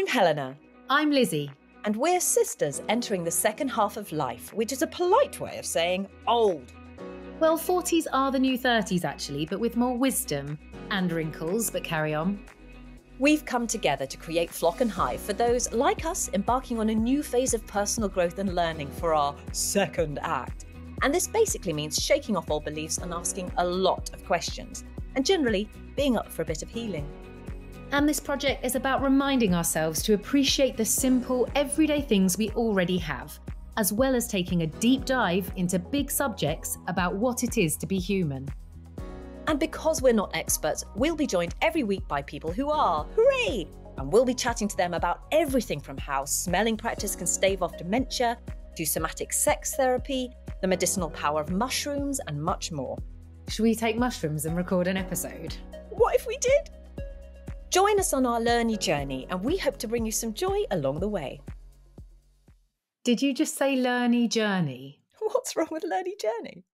I'm Helena. I'm Lizzie. And we're sisters entering the second half of life, which is a polite way of saying old. Well, 40s are the new 30s, actually, but with more wisdom and wrinkles, but carry on. We've come together to create Flock and Hive for those, like us, embarking on a new phase of personal growth and learning for our second act. And this basically means shaking off old beliefs and asking a lot of questions, and generally being up for a bit of healing. And this project is about reminding ourselves to appreciate the simple, everyday things we already have, as well as taking a deep dive into big subjects about what it is to be human. And because we're not experts, we'll be joined every week by people who are. Hooray! And we'll be chatting to them about everything from how smelling practice can stave off dementia, to somatic sex therapy, the medicinal power of mushrooms, and much more. Should we take mushrooms and record an episode? What if we did? Join us on our Learny Journey, and we hope to bring you some joy along the way. Did you just say Learny Journey? What's wrong with Learny Journey?